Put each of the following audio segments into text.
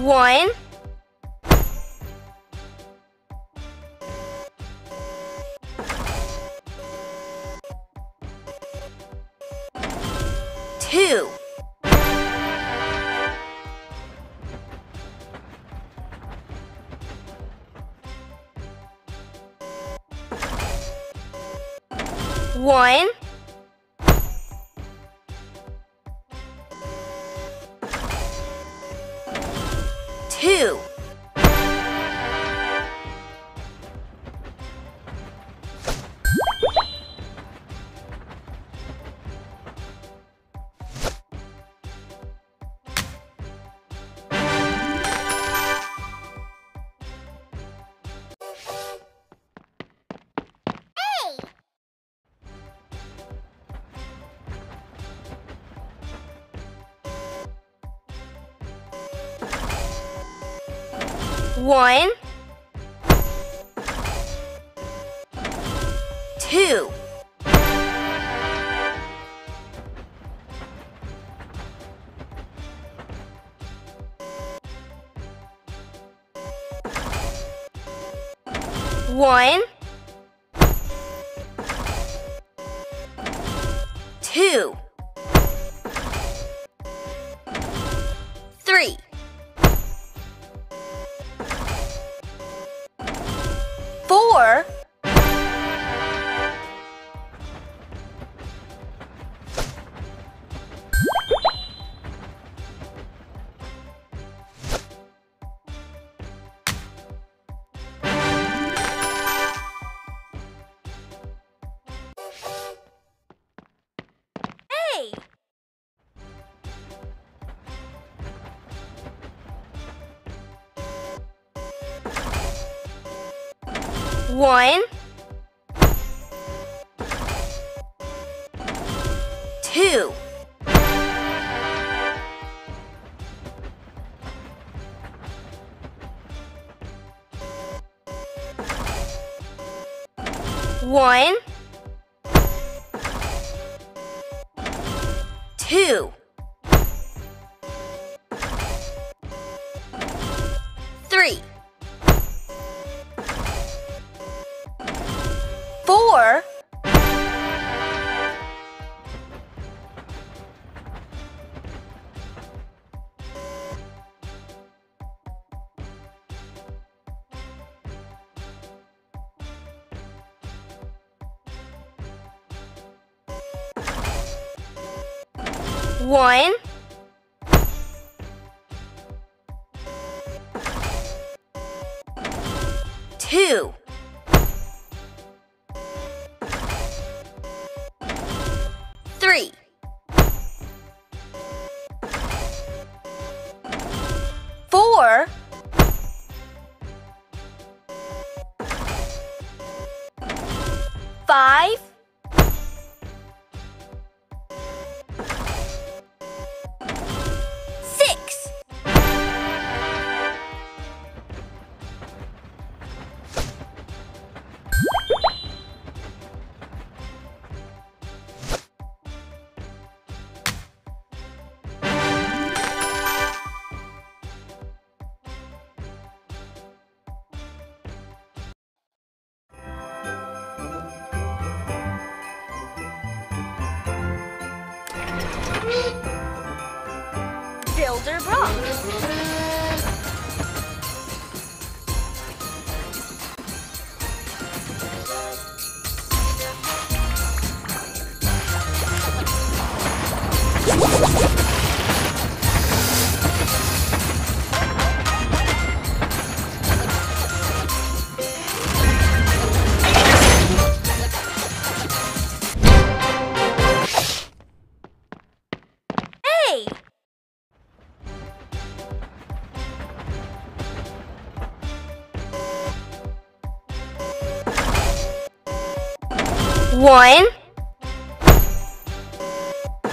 1. 2. 1. 2. 1, 2, 1, 2, 3. 1, 2, 1, 2, 3. 4. 1, 2. 3. 4. 5. 1,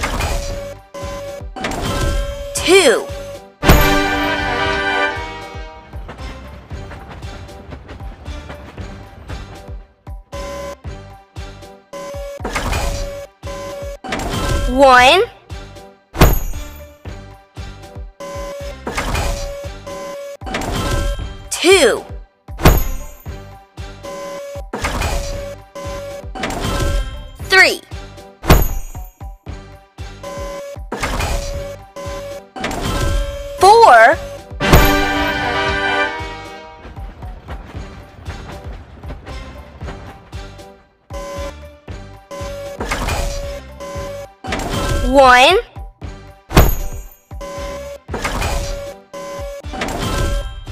2. 1, do? Three. Four. One.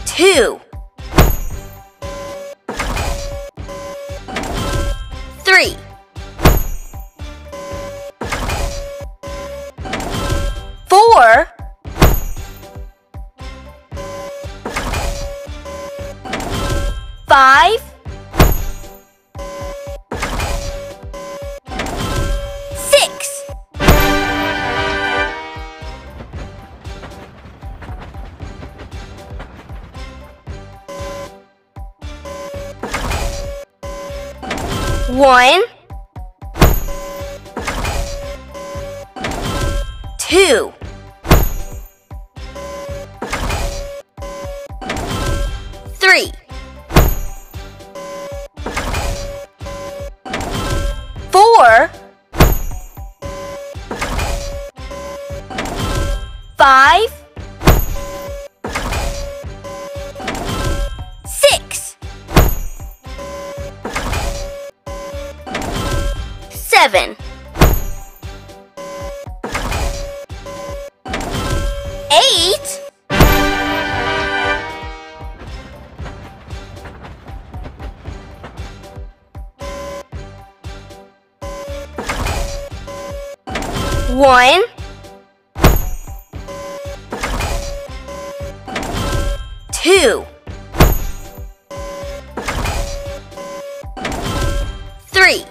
Two. Three. Four. Five. Six. One. Two. Three. Four. Five. Six. Seven. Eight. One. Two. Three.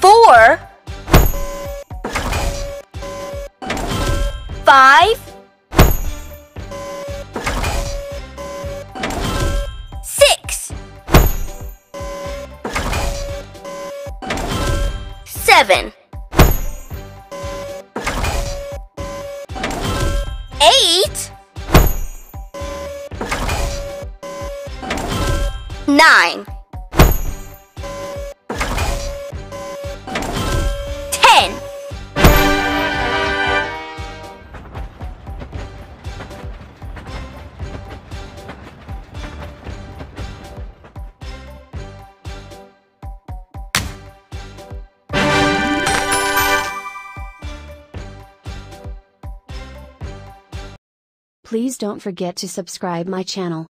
Four. Five. Seven. Eight. Nine. Ten. Please don't forget to subscribe my channel.